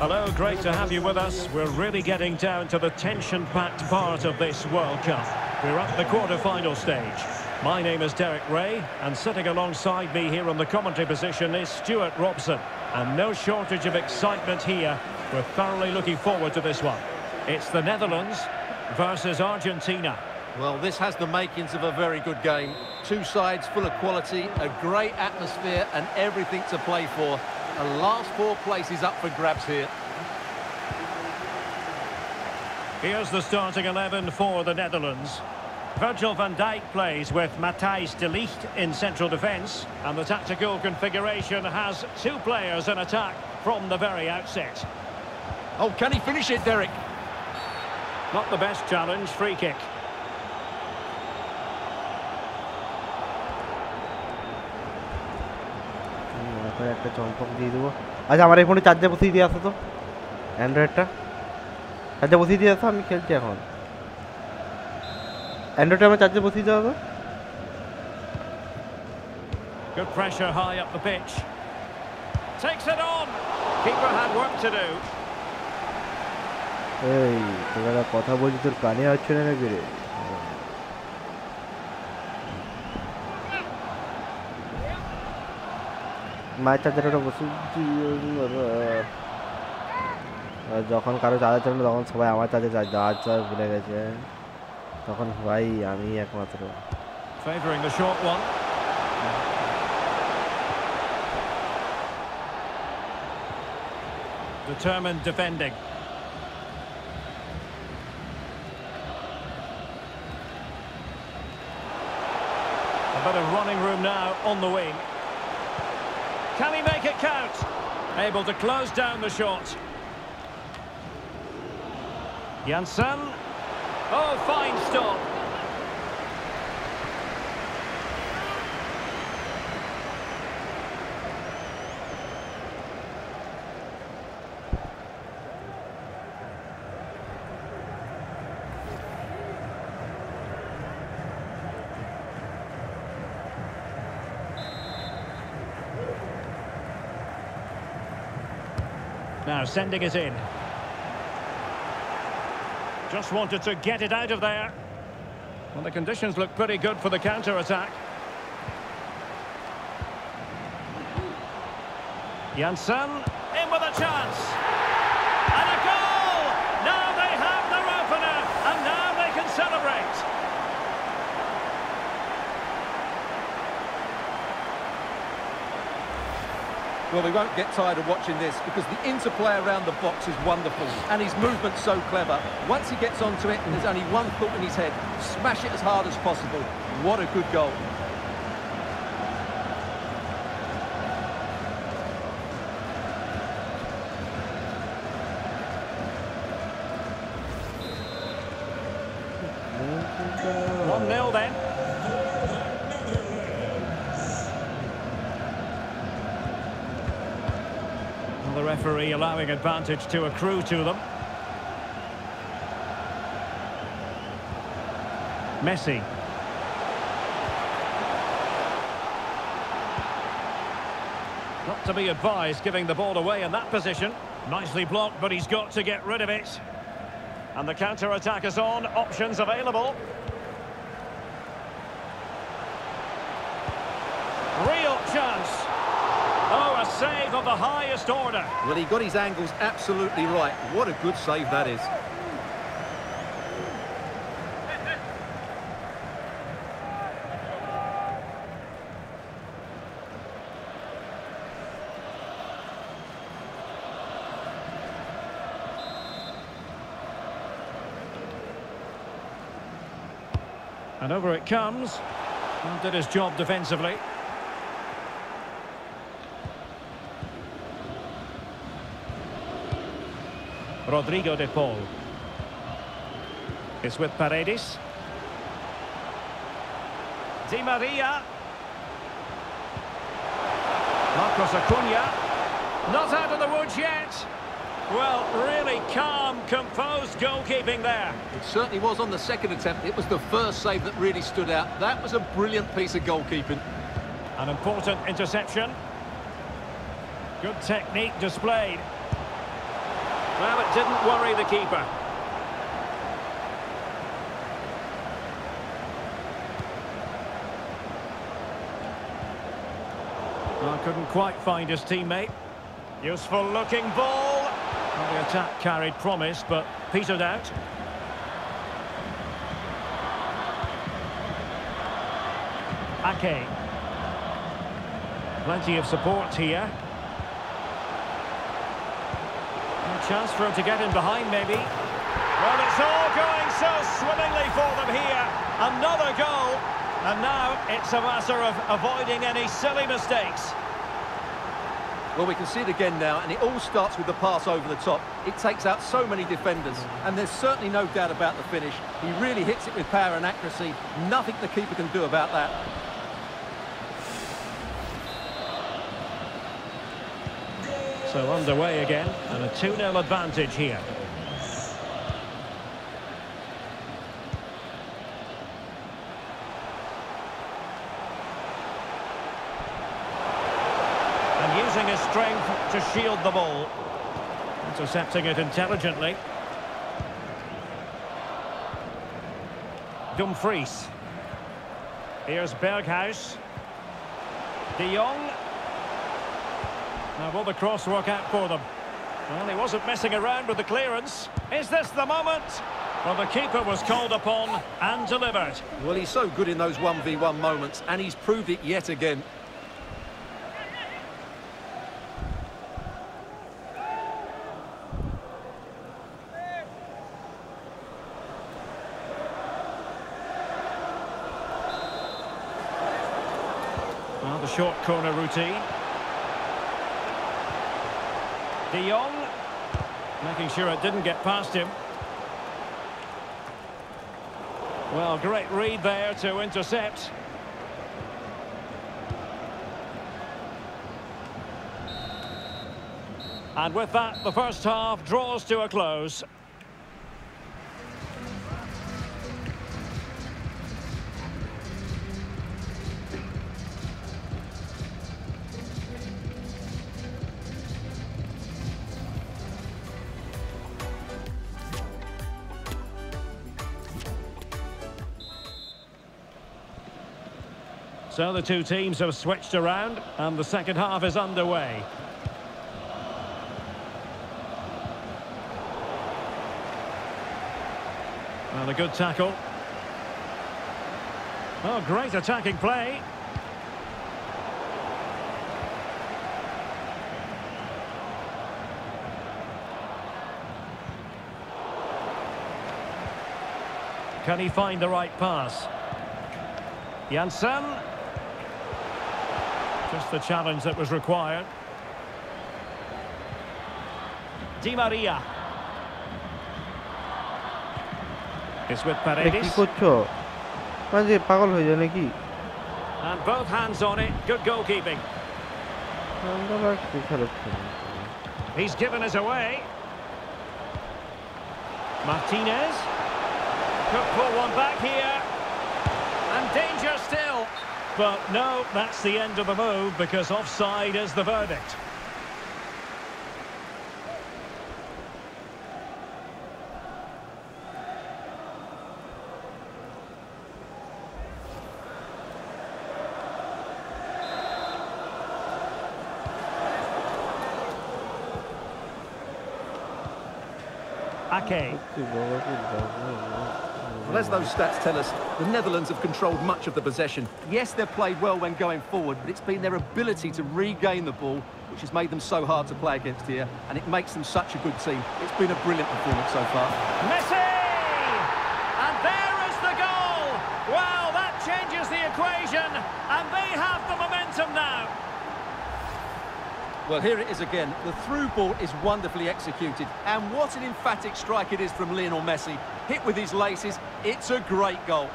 Hello, great to have you with us. We're really getting down to the tension-packed part of this World Cup. We're at the quarter-final stage. My name is Derek Ray, and sitting alongside me here on the commentary position is Stuart Robson. And no shortage of excitement here. We're thoroughly looking forward to this one. It's the Netherlands versus Argentina. Well, this has the makings of a very good game. Two sides full of quality, a great atmosphere, and everything to play for. The last four places up for grabs here. Here's the starting 11 for the Netherlands. Virgil van Dijk plays with Matthijs de Ligt in central defence, and the tactical configuration has two players in attack from the very outset. Oh, can he finish it, Derek? Not the best challenge, free kick. একটা চম্পক দিয়ে দেবো আচ্ছা আমার এই ফোনে চার্জে বসিয়ে দিয়ে আসো তো অ্যান্ড্রয়েডটা চার্জে বসিয়ে দিয়ে আসো আমি খেলছি এখন অ্যান্ড্রয়েডটা আমার চার্জে বসিয়ে দেওয়া হবে good pressure high up the pitch takes it on keeper had work to do এই তোরা কথা বলছি তোর কানে আসছে না নাকি রে মায়ের চার্জার ওটা বসে যখন কারো চার্জার ছিল তখন সবাই আমার চার্জে চার্জার ভুলে গেছে তখন ভাই আমি একমাত্র Can he make it count? Able to close down the shot. Janssen. Oh, fine stop. Now sending it in. Just wanted to get it out of there. Well, the conditions look pretty good for the counter-attack. Janssen, in with a chance. And a goal! Now they have their opener, and now they can celebrate. Well, they won't get tired of watching this because the interplay around the box is wonderful and his movement's so clever. Once he gets onto it, there's only one thought in his head. Smash it as hard as possible. What a good goal. Referee allowing advantage to accrue to them. Messi. Not to be advised giving the ball away in that position. Nicely blocked, but he's got to get rid of it. And the counter-attack is on. Options available. Real chance. Oh, a save of the highest order. Well, he got his angles absolutely right. What a good save that is. And over it comes. And did his job defensively. Rodrigo de Paul is with Paredes. Di Maria. Marcos Acuña. Not out of the woods yet. Well, really calm, composed goalkeeping there. It certainly was on the second attempt. It was the first save that really stood out. That was a brilliant piece of goalkeeping. An important interception. Good technique displayed. Well, it didn't worry the keeper. Well, couldn't quite find his teammate. Useful looking ball. Well, the attack carried promise, but petered out. Ake. Plenty of support here. A chance for him to get in behind, maybe. Well, it's all going so swimmingly for them here. Another goal. And now it's a matter of avoiding any silly mistakes. Well, we can see it again now, and it all starts with the pass over the top. It takes out so many defenders, and there's certainly no doubt about the finish. He really hits it with power and accuracy. Nothing the keeper can do about that. So underway again, and a 2-0 advantage here. And using his strength to shield the ball. Intercepting it intelligently. Dumfries. Here's Berghaus. De Jong. Now, will the cross work out for them? Well, he wasn't messing around with the clearance. Is this the moment? Well, the keeper was called upon and delivered. Well, he's so good in those 1v1 moments, and he's proved it yet again. Well, the short corner routine. De Jong, making sure it didn't get past him. Well, great read there to intercept. And with that, the first half draws to a close. So the two teams have switched around, and the second half is underway. And a good tackle. Oh, great attacking play. Can he find the right pass? Janssen. Just the challenge that was required. Di Maria. It's with Paredes. And both hands on it. Good goalkeeping. He's given us away. Martinez. Could pull one back here. And danger still. But no, that's the end of the move, because offside is the verdict. Ake. Well, as those stats tell us, the Netherlands have controlled much of the possession. Yes, they've played well when going forward, but it's been their ability to regain the ball which has made them so hard to play against here, and it makes them such a good team. It's been a brilliant performance so far. Messi! And there is the goal! Wow, that changes the equation, and they have the momentum now. Well, here it is again. The through ball is wonderfully executed. And what an emphatic strike it is from Lionel Messi. Hit with his laces. It's a great goal.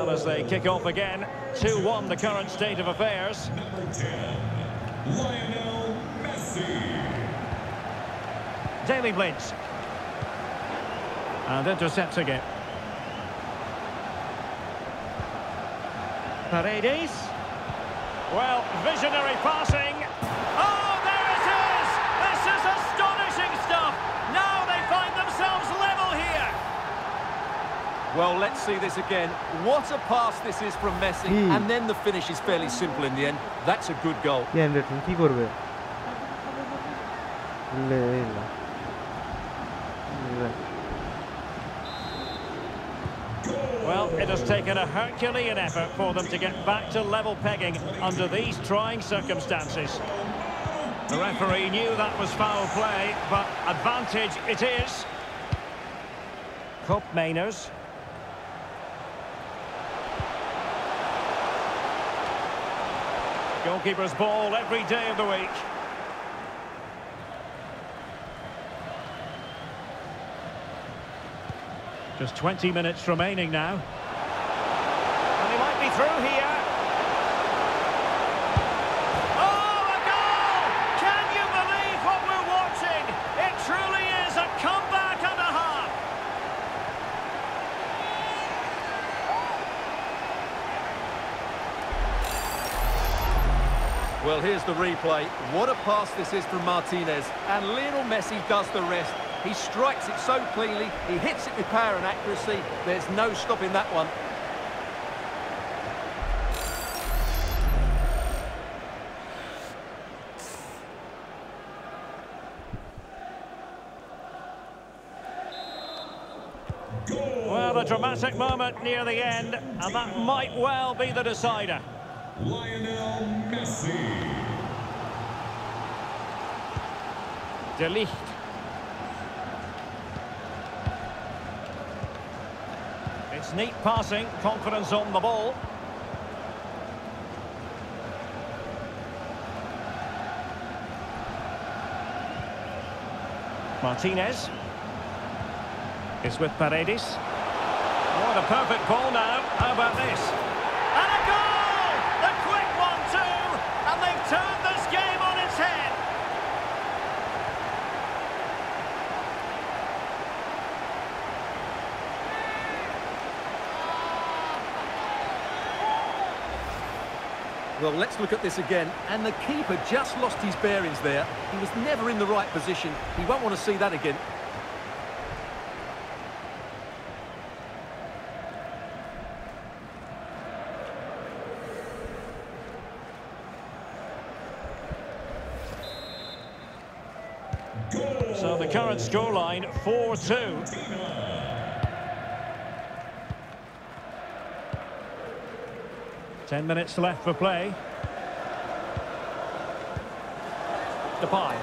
Well, as they kick off again, 2-1 the current state of affairs. Number 10, Lionel Messi. Daley-Blintz. And intercepts again. Paredes. Well, visionary passing. Oh, there it is! This is astonishing stuff! Now they find themselves level here. Well, let's see this again. What a pass this is from Messi. And then the finish is fairly simple in the end. That's a good goal. Yeah, well, it has taken a Herculean effort for them to get back to level pegging under these trying circumstances. The referee knew that was foul play, but advantage it is. Kop Mainers. Goalkeeper's ball every day of the week. Just 20 minutes remaining now. And he might be through here. Oh, a goal! Can you believe what we're watching? It truly is a comeback and a half. Well, here's the replay. What a pass this is from Martinez. And Lionel Messi does the rest. He strikes it so cleanly, he hits it with power and accuracy. There's no stopping that one. Well, a dramatic moment near the end, and that might well be the decider. Lionel Messi. De Ligt. It's neat passing, confidence on the ball. Martinez. It's with Paredes. What a perfect ball now. How about this? And a goal! The quick one too! And they've turned this game on its head. Well, let's look at this again. And the keeper just lost his bearings there. He was never in the right position. He won't want to see that again. Goal. So the current scoreline, 4-2. Ten minutes left for play. Depay.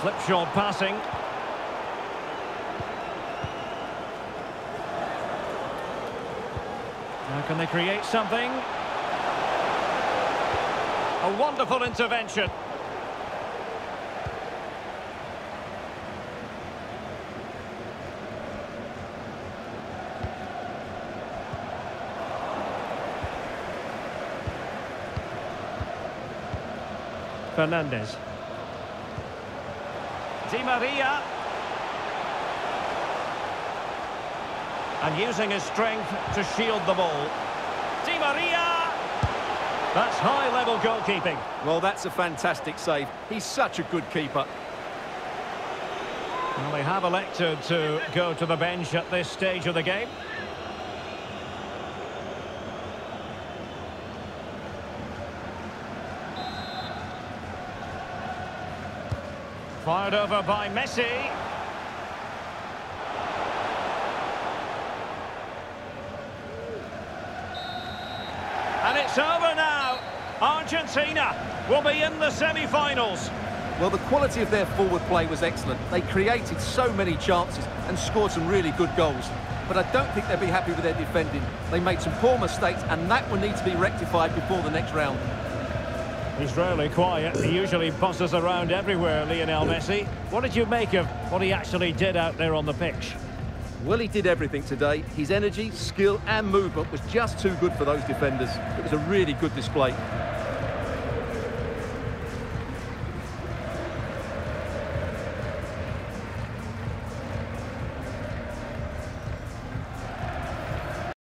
Slipshod passing. Now can they create something? A wonderful intervention. Fernandes. Di Maria. And using his strength to shield the ball. Di Maria. That's high-level goalkeeping. Well, that's a fantastic save. He's such a good keeper. Well, they have elected to go to the bench at this stage of the game. Fired over by Messi. And it's over now. Argentina will be in the semi-finals. Well, the quality of their forward play was excellent. They created so many chances and scored some really good goals. But I don't think they'll be happy with their defending. They made some poor mistakes, and that will need to be rectified before the next round. He's really quiet. He usually bosses around everywhere, Lionel Messi. What did you make of what he actually did out there on the pitch? Well, he did everything today. His energy, skill and movement was just too good for those defenders. It was a really good display.